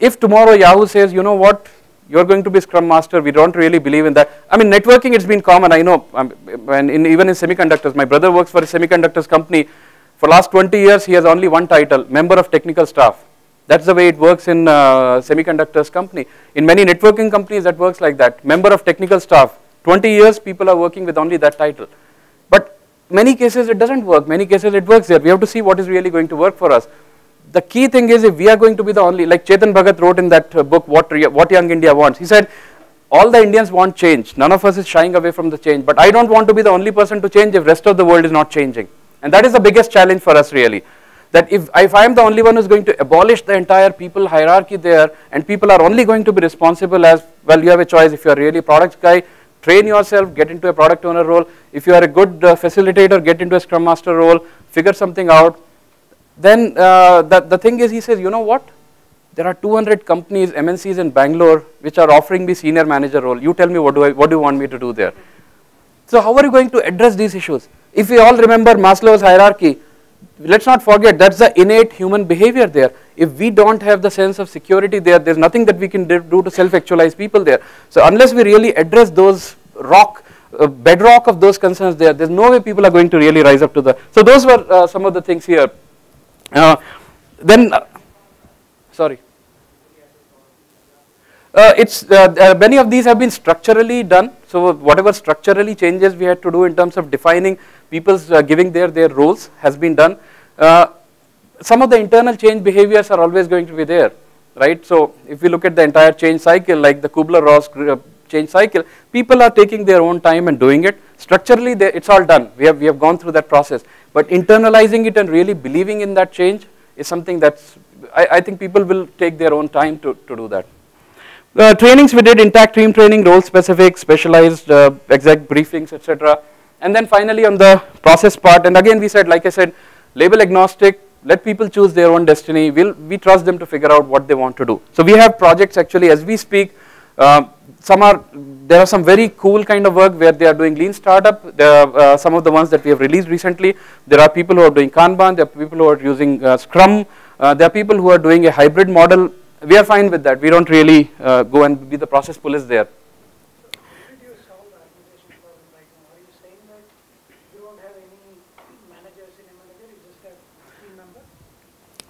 If tomorrow Yahoo says, you know what, you're going to be Scrum Master, we don't really believe in that. I mean, networking, it's been common, I know, um, and in, even in semiconductors. My brother works for a semiconductors company. For last twenty years, he has only one title, member of technical staff. That's the way it works in uh, semiconductors company. In many networking companies, that works like that. Member of technical staff. twenty years, people are working with only that title. But many cases, it doesn't work. Many cases, it works there. We have to see what is really going to work for us. The key thing is, if we are going to be the only, like Chetan Bhagat wrote in that uh, book, what, what Young India Wants. He said, all the Indians want change. None of us is shying away from the change. But I don't want to be the only person to change if rest of the world is not changing. And that is the biggest challenge for us, really. That if, if I am the only one who is going to abolish the entire people hierarchy there, and people are only going to be responsible as, well, you have a choice. If you are really a product guy, train yourself, get into a product owner role. If you are a good uh, facilitator, get into a Scrum Master role, figure something out. Then uh, the, the thing is, he says, you know what? There are two hundred companies, M N Cs in Bangalore, which are offering me senior manager role. You tell me what do, I, what do you want me to do there? So how are you going to address these issues? If we all remember Maslow's hierarchy, let's not forget, that's the innate human behavior there. If we don't have the sense of security there, there's nothing that we can do to self-actualize people there. So unless we really address those rock, uh, bedrock of those concerns there, there's no way people are going to really rise up to the. So those were uh, some of the things here. Uh, then, uh, sorry. Uh, it's, uh, uh, many of these have been structurally done. So whatever structurally changes we had to do in terms of defining people's uh, giving their, their roles has been done. Uh, some of the internal change behaviors are always going to be there, right? So if we look at the entire change cycle, like the Kubler-Ross change cycle, people are taking their own time and doing it. Structurally, they, it's all done. We have, we have gone through that process. But internalizing it and really believing in that change is something that's, I, I think people will take their own time to, to do that. Uh, trainings we did, intact team training, role specific, specialized, uh, exact briefings, et cetera. And then finally on the process part, and again we said, like I said, label agnostic, let people choose their own destiny. We'll, we trust them to figure out what they want to do. So we have projects actually as we speak Uh, some are, there are some very cool kind of work where they are doing lean startup. There are, uh, some of the ones that we have released recently. There are people who are doing Kanban, there are people who are using uh, Scrum, uh, there are people who are doing a hybrid model. We are fine with that. We don't really uh, go and be the process police there.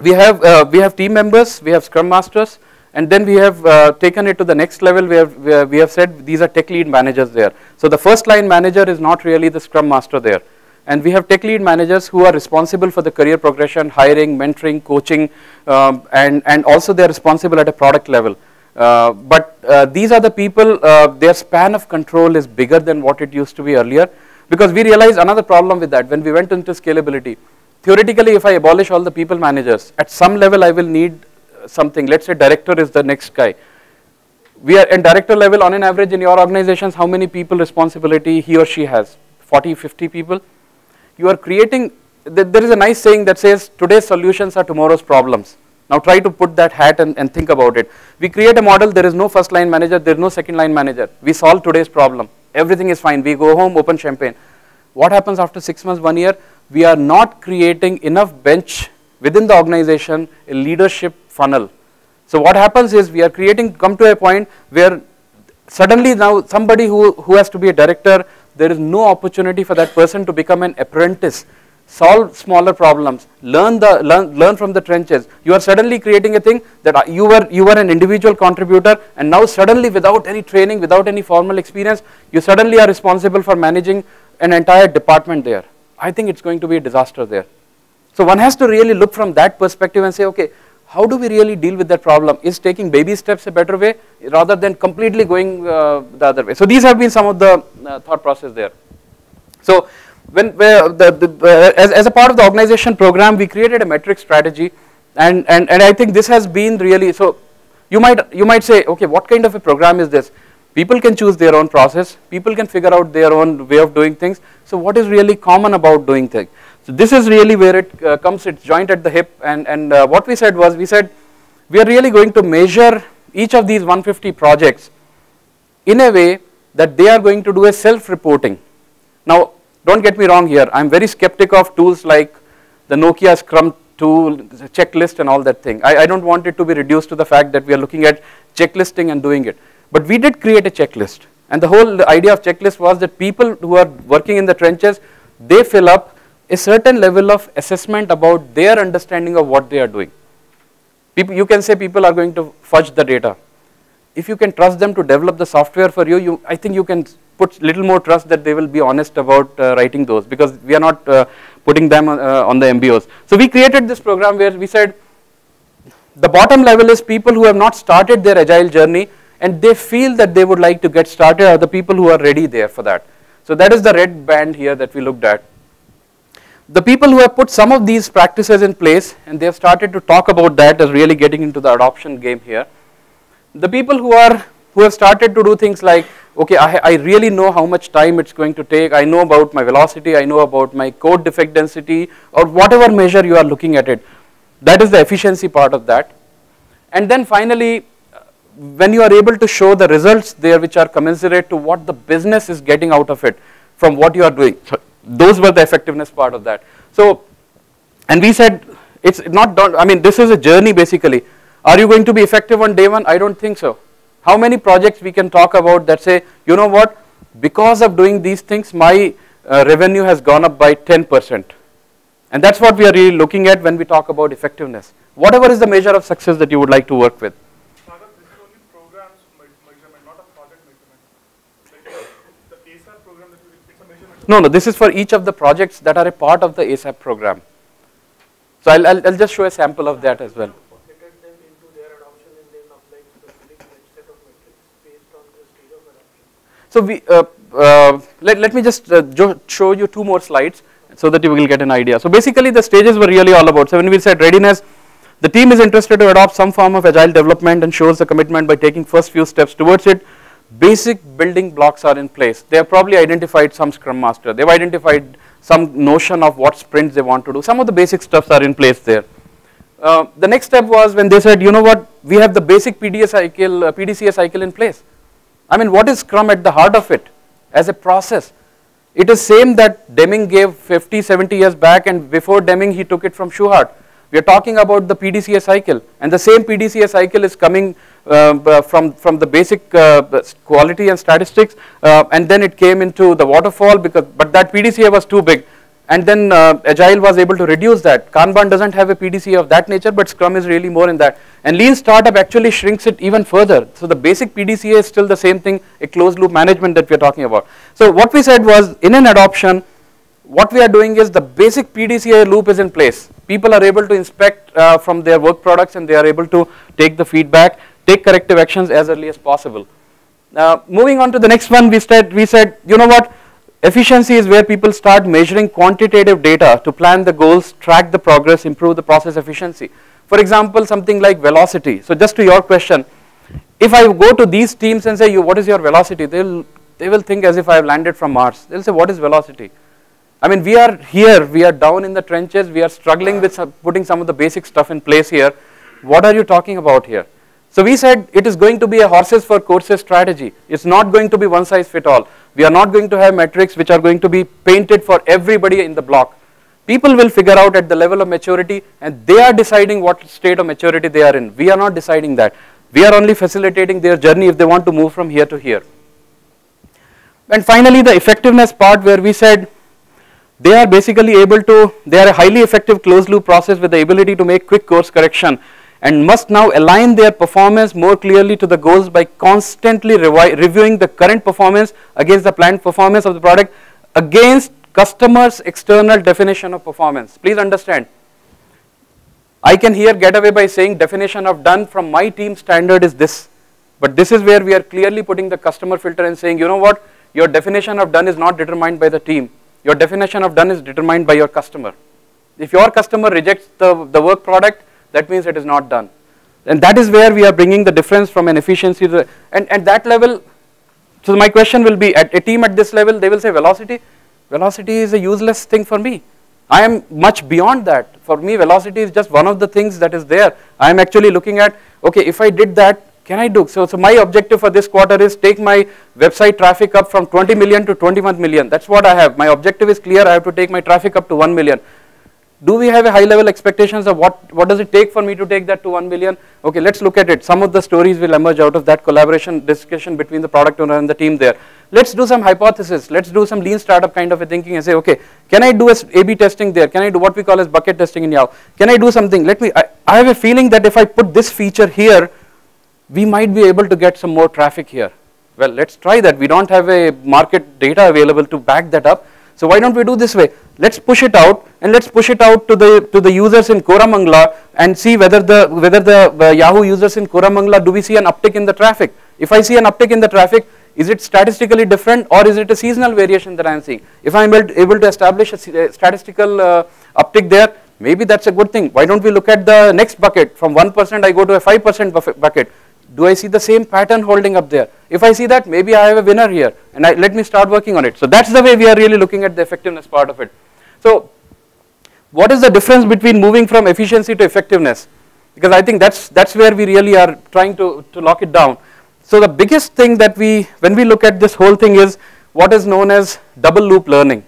We have, uh, we have team members, we have Scrum Masters, and then we have uh, taken it to the next level where, where we have said these are tech lead managers there. So the first line manager is not really the Scrum Master there. And we have tech lead managers who are responsible for the career progression, hiring, mentoring, coaching, um, and, and also they are responsible at a product level. Uh, but uh, these are the people, uh, their span of control is bigger than what it used to be earlier, because we realized another problem with that when we went into scalability. Theoretically, if I abolish all the people managers, at some level I will need something. Let's say director is the next guy. We are in director level on an average in your organizations, how many people responsibility he or she has? forty, fifty people. You are creating, th there is a nice saying that says today's solutions are tomorrow's problems. Now try to put that hat and, and think about it. We create a model, there is no first line manager, there is no second line manager. We solve today's problem. Everything is fine. We go home, open champagne. What happens after six months, one year? We are not creating enough bench within the organization, a leadership funnel. So what happens is we are creating, come to a point where suddenly now somebody who, who has to be a director, there is no opportunity for that person to become an apprentice, solve smaller problems, learn, the, learn, learn from the trenches. You are suddenly creating a thing that you were, you were an individual contributor, and now suddenly without any training, without any formal experience, you suddenly are responsible for managing an entire department there. I think it's going to be a disaster there. So one has to really look from that perspective and say, okay, how do we really deal with that problem? Is taking baby steps a better way rather than completely going uh, the other way? So these have been some of the uh, thought process there. So when uh, the, the, uh, as, as a part of the organization program, we created a metric strategy, and, and, and I think this has been really, so you might, you might say, okay, what kind of a program is this? People can choose their own process, people can figure out their own way of doing things. So what is really common about doing things? So this is really where it uh, comes, it's joined at the hip, and, and uh, what we said was, we said we are really going to measure each of these one hundred fifty projects in a way that they are going to do a self-reporting. Now don't get me wrong here, I'm very skeptic of tools like the Nokia Scrum tool, checklist and all that thing. I, I don't want it to be reduced to the fact that we are looking at checklisting and doing it. But we did create a checklist, and the whole idea of checklist was that people who are working in the trenches, they fill up a certain level of assessment about their understanding of what they are doing. People, you can say people are going to fudge the data. If you can trust them to develop the software for you, you I think you can put little more trust that they will be honest about uh, writing those, because we are not uh, putting them on, uh, on the M B Os. So we created this program where we said the bottom level is people who have not started their agile journey, and they feel that they would like to get started, are the people who are ready there for that. So that is the red band here that we looked at. The people who have put some of these practices in place and they have started to talk about that as really getting into the adoption game here. The people who are who have started to do things like, okay, I, I really know how much time it's going to take, I know about my velocity, I know about my code defect density, or whatever measure you are looking at it. That is the efficiency part of that. And then finally, when you are able to show the results there which are commensurate to what the business is getting out of it from what you are doing. So those were the effectiveness part of that. So, and we said it's not done, I mean this is a journey basically. Are you going to be effective on day one? I don't think so. How many projects we can talk about that say, you know what, because of doing these things my uh, revenue has gone up by ten percent. And that's what we are really looking at when we talk about effectiveness. Whatever is the measure of success that you would like to work with. No, no, this is for each of the projects that are a part of the ASAP program. So I'll, I'll, I'll just show a sample of that as well. So we, uh, uh, let, let me just uh, show you two more slides so that you will get an idea. So basically the stages were really all about. So when we said readiness, the team is interested to adopt some form of agile development and shows the commitment by taking first few steps towards it. Basic building blocks are in place. They have probably identified some Scrum Master. They've identified some notion of what sprints they want to do. Some of the basic stuffs are in place there. Uh, the next step was when they said, you know what, we have the basic P D C A cycle, uh, P D C A cycle in place. I mean, what is Scrum at the heart of it as a process? It is same that Deming gave fifty, seventy years back, and before Deming he took it from Shuhart. We are talking about the P D C A cycle, and the same P D C A cycle is coming uh, from, from the basic uh, quality and statistics, uh, and then it came into the waterfall, because but that P D C A was too big, and then uh, Agile was able to reduce that. Kanban doesn't have a P D C A of that nature, but Scrum is really more in that. And Lean Startup actually shrinks it even further. So the basic P D C A is still the same thing, a closed loop management that we are talking about. So what we said was, in an adoption, what we are doing is the basic P D C A loop is in place. People are able to inspect uh, from their work products, and they are able to take the feedback, take corrective actions as early as possible. Now, moving on to the next one, we said, we said, you know what, efficiency is where people start measuring quantitative data to plan the goals, track the progress, improve the process efficiency. For example, something like velocity. So just to your question, if I go to these teams and say, you, what is your velocity? They'll, they will think as if I have landed from Mars. They'll say, what is velocity? I mean, we are here, we are down in the trenches, we are struggling with some, putting some of the basic stuff in place here. What are you talking about here? So we said it is going to be a horses for courses strategy. It's not going to be one size fit all. We are not going to have metrics which are going to be painted for everybody in the block. People will figure out at the level of maturity, and they are deciding what state of maturity they are in. We are not deciding that. We are only facilitating their journey if they want to move from here to here. And finally, the effectiveness part, where we said, they are basically able to, they are a highly effective closed loop process with the ability to make quick course correction, and must now align their performance more clearly to the goals by constantly reviewing the current performance against the planned performance of the product against customers' external definition of performance. Please understand, I can here get away by saying definition of done from my team standard is this, but this is where we are clearly putting the customer filter and saying, you know what, your definition of done is not determined by the team. Your definition of done is determined by your customer. If your customer rejects the, the work product, that means it is not done. And that is where we are bringing the difference from an efficiency to, and at that level, so my question will be, at a team at this level, they will say velocity, velocity is a useless thing for me. I am much beyond that. For me, velocity is just one of the things that is there. I am actually looking at, okay, if I did that, can I do? So, so my objective for this quarter is take my website traffic up from twenty million to twenty-one million. That's what I have. My objective is clear. I have to take my traffic up to one million. Do we have a high level expectations of what, what does it take for me to take that to one million? Okay, let's look at it. Some of the stories will emerge out of that collaboration discussion between the product owner and the team there. Let's do some hypothesis. Let's do some lean startup kind of a thinking and say, okay, can I do a A B testing there? Can I do what we call as bucket testing in Yahoo? Can I do something? Let me, I, I have a feeling that if I put this feature here, we might be able to get some more traffic here. Well, let's try that. We don't have a market data available to back that up. So why don't we do this way? Let's push it out, and let's push it out to the to the users in Koramangala and see whether the whether the uh, Yahoo users in Koramangala, do we see an uptick in the traffic? If I see an uptick in the traffic, is it statistically different, or is it a seasonal variation that I am seeing? If I am able to establish a statistical uh, uptick there, maybe that's a good thing. Why don't we look at the next bucket? From one percent, I go to a five percent bucket. Do I see the same pattern holding up there? If I see that, maybe I have a winner here, and I, let me start working on it. So that's the way we are really looking at the effectiveness part of it. So what is the difference between moving from efficiency to effectiveness? Because I think that's, that's where we really are trying to, to lock it down. So the biggest thing that we, when we look at this whole thing, is what is known as double loop learning.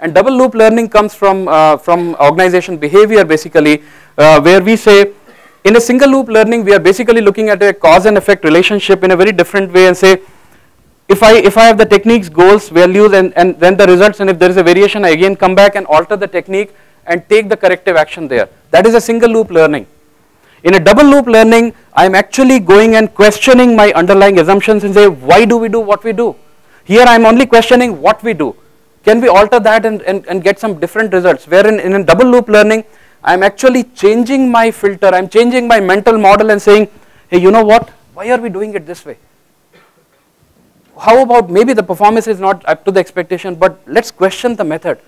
And double loop learning comes from, uh, from organization behavior basically, uh, where we say, in a single loop learning, we are basically looking at a cause and effect relationship in a very different way and say, if I, if I have the techniques, goals, values, and, and then the results, and if there is a variation, I again come back and alter the technique and take the corrective action there. That is a single loop learning. In a double loop learning, I am actually going and questioning my underlying assumptions and say, why do we do what we do? Here I am only questioning what we do. Can we alter that and, and, and get some different results? Wherein in a double loop learning, I'm actually changing my filter, I'm changing my mental model and saying, hey, you know what, why are we doing it this way? How about maybe the performance is not up to the expectation, but let's question the method.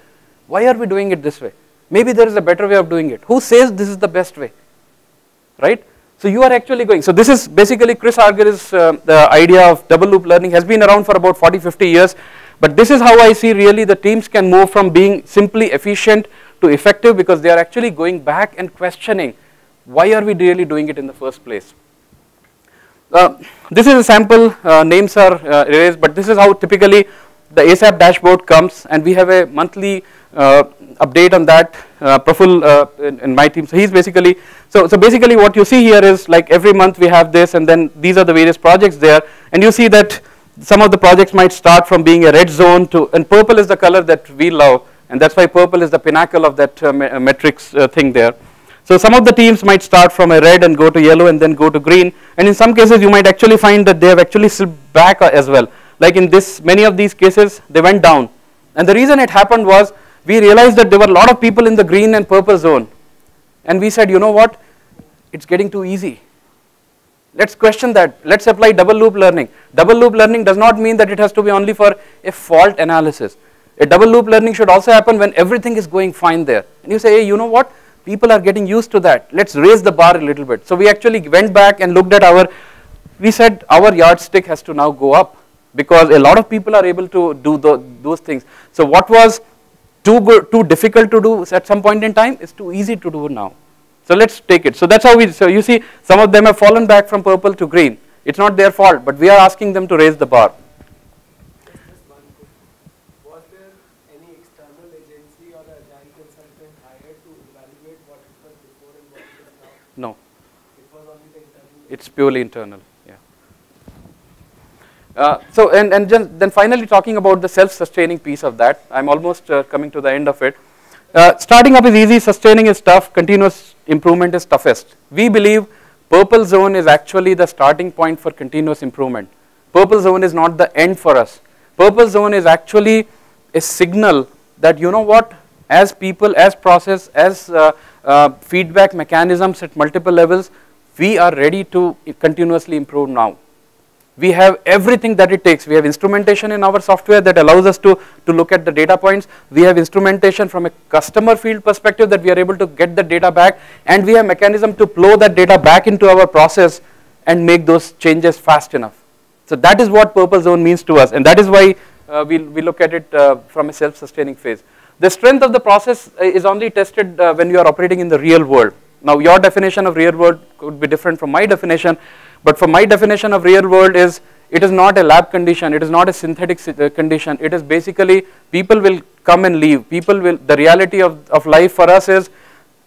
Why are we doing it this way? Maybe there is a better way of doing it. Who says this is the best way, right? So you are actually going, so this is basically Chris Argyri's, uh, the idea of double loop learning has been around for about forty, fifty years, but this is how I see really the teams can move from being simply efficient to effective, because they are actually going back and questioning, why are we really doing it in the first place? Uh, this is a sample, uh, names are uh, erased, but this is how typically the ASAP dashboard comes, and we have a monthly uh, update on that. Uh, Praful uh, in, in my team, so he's basically, so, so basically what you see here is like every month we have this, and then these are the various projects there, and you see that some of the projects might start from being a red zone to, and purple is the color that we love, and that's why purple is the pinnacle of that uh, metrics uh, thing there. So some of the teams might start from a red and go to yellow and then go to green, and in some cases you might actually find that they have actually slipped back as well. Like in this, many of these cases they went down, and the reason it happened was we realized that there were a lot of people in the green and purple zone, and we said, you know what, it's getting too easy. Let's question that. Let's apply double loop learning. Double loop learning does not mean that it has to be only for a fault analysis. A double loop learning should also happen when everything is going fine there. And you say, hey, you know what? People are getting used to that. Let's raise the bar a little bit. So we actually went back and looked at our, we said our yardstick has to now go up, because a lot of people are able to do the, those things. So what was too good, too difficult to do at some point in time is too easy to do now. So let's take it. So that's how we, so you see some of them have fallen back from purple to green. It's not their fault, but we are asking them to raise the bar. Was there any external agency or agile consultant hired to evaluate what it was before and what it is now? No. It was only the internal. It's purely internal, yeah. Uh, so and, and just then finally talking about the self-sustaining piece of that. I'm almost uh, coming to the end of it. Uh, starting up is easy, sustaining is tough, continuous improvement is toughest. We believe purple zone is actually the starting point for continuous improvement. Purple zone is not the end for us. Purple zone is actually a signal that, you know what, as people, as process, as uh, uh, feedback mechanisms at multiple levels, we are ready to continuously improve now. We have everything that it takes. We have instrumentation in our software that allows us to, to look at the data points. We have instrumentation from a customer field perspective that we are able to get the data back, and we have mechanism to flow that data back into our process and make those changes fast enough. So that is what purple zone means to us, and that is why uh, we, we look at it uh, from a self-sustaining phase. The strength of the process is only tested uh, when you are operating in the real world. Now your definition of real world could be different from my definition. But for my definition of real world is, it is not a lab condition, it is not a synthetic condition, it is basically people will come and leave, people will, the reality of, of life for us is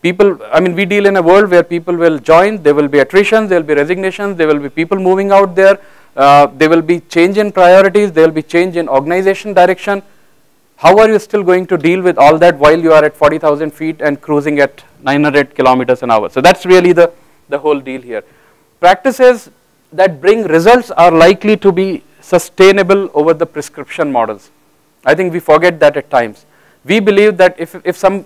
people, I mean we deal in a world where people will join, there will be attritions, there will be resignations, there will be people moving out there, uh, there will be change in priorities, there will be change in organization direction. How are you still going to deal with all that while you are at forty thousand feet and cruising at nine hundred kilometers an hour? So that's really the, the whole deal here. Practices that bring results are likely to be sustainable over the prescription models. I think we forget that at times. We believe that if, if some,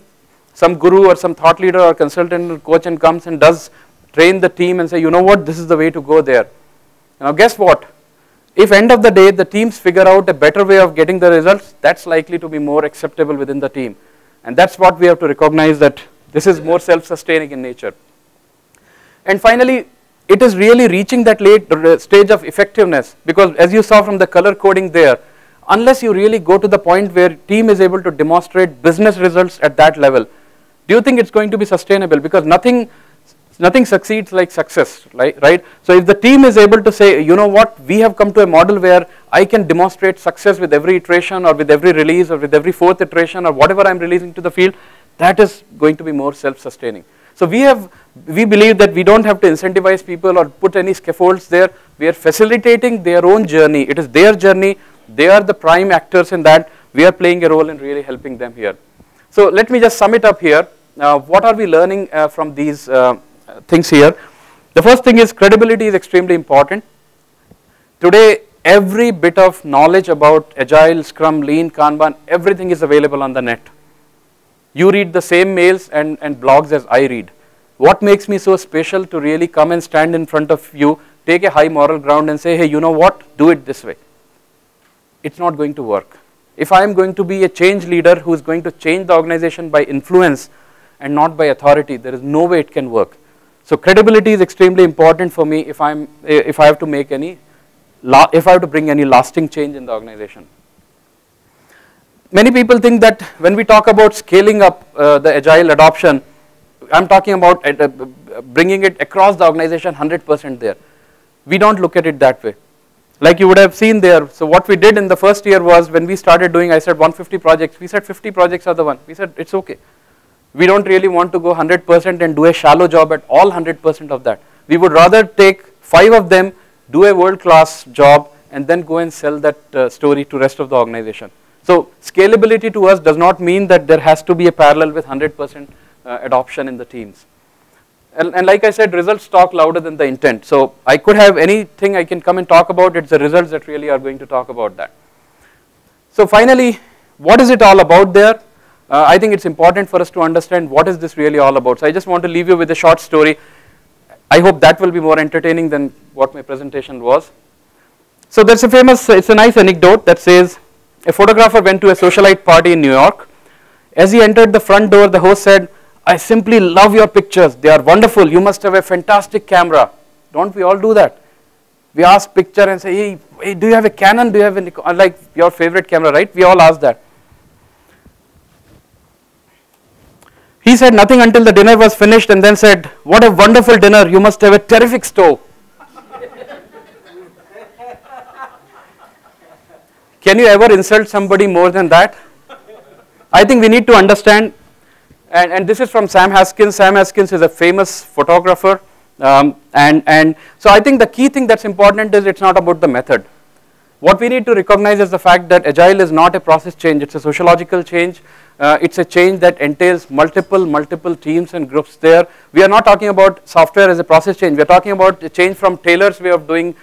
some guru or some thought leader or consultant or coach and comes and does train the team and say, you know what, this is the way to go there. Now guess what? If end of the day the teams figure out a better way of getting the results, that's likely to be more acceptable within the team. And that's what we have to recognize, that this is more self-sustaining in nature. And finally, it is really reaching that late stage of effectiveness, because as you saw from the color coding there, unless you really go to the point where team is able to demonstrate business results at that level, do you think it's going to be sustainable? Because nothing, nothing succeeds like success, right? So if the team is able to say, you know what, we have come to a model where I can demonstrate success with every iteration or with every release or with every fourth iteration or whatever I'm releasing to the field, that is going to be more self-sustaining. So we have, we believe that we don't have to incentivize people or put any scaffolds there. We are facilitating their own journey. It is their journey. They are the prime actors in that. We are playing a role in really helping them here. So let me just sum it up here. Uh, what are we learning uh, from these uh, things here? The first thing is credibility is extremely important. Today, every bit of knowledge about Agile, Scrum, Lean, Kanban, everything is available on the net. You read the same mails and, and blogs as I read. What makes me so special to really come and stand in front of you, take a high moral ground and say, hey, you know what, do it this way? It's not going to work. If I am going to be a change leader who is going to change the organization by influence and not by authority, there is no way it can work. So credibility is extremely important for me if I'm, if I have to make any, if I have to bring any lasting change in the organization. Many people think that when we talk about scaling up uh, the Agile adoption, I'm talking about uh, bringing it across the organization one hundred percent there. We don't look at it that way. Like you would have seen there, so what we did in the first year was when we started doing, I said one hundred fifty projects, we said fifty projects are the one. We said it's okay. We don't really want to go one hundred percent and do a shallow job at all one hundred percent of that. We would rather take five of them, do a world-class job, and then go and sell that uh, story to rest of the organization. So scalability to us does not mean that there has to be a parallel with one hundred percent uh, adoption in the teams. And, and like I said, results talk louder than the intent. So I could have anything I can come and talk about, it's the results that really are going to talk about that. So finally, what is it all about there? Uh, I think it's important for us to understand what is this really all about. So I just want to leave you with a short story. I hope that will be more entertaining than what my presentation was. So there's a famous, it's a nice anecdote that says, a photographer went to a socialite party in New York. As he entered the front door, the host said, "I simply love your pictures. They are wonderful. You must have a fantastic camera." Don't we all do that? We ask picture and say, hey, hey, do you have a Canon? Do you have a Nikon? Like your favorite camera, right? We all ask that. He said nothing until the dinner was finished and then said, "What a wonderful dinner. You must have a terrific stove." Can you ever insult somebody more than that? I think we need to understand. And, and this is from Sam Haskins. Sam Haskins is a famous photographer. Um, and, and so I think the key thing that's important is it's not about the method. What we need to recognize is the fact that Agile is not a process change. It's a sociological change. Uh, it's a change that entails multiple, multiple teams and groups there. We are not talking about software as a process change. We are talking about a change from Taylor's way of doing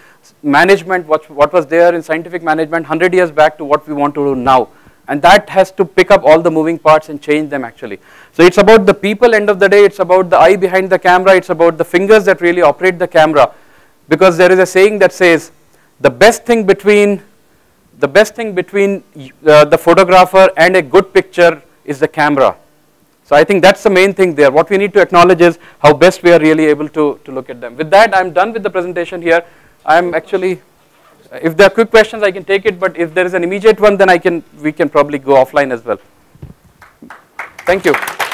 management, what, what was there in scientific management one hundred years back to what we want to do now. And that has to pick up all the moving parts and change them actually. So it's about the people end of the day, it's about the eye behind the camera, it's about the fingers that really operate the camera. Because there is a saying that says, the best thing between, the best thing between uh, the photographer and a good picture is the camera. So I think that's the main thing there. What we need to acknowledge is how best we are really able to, to look at them. With that, I'm done with the presentation here. I'm actually, if there are quick questions, I can take it, but if there is an immediate one, then I can, we can probably go offline as well. Thank you.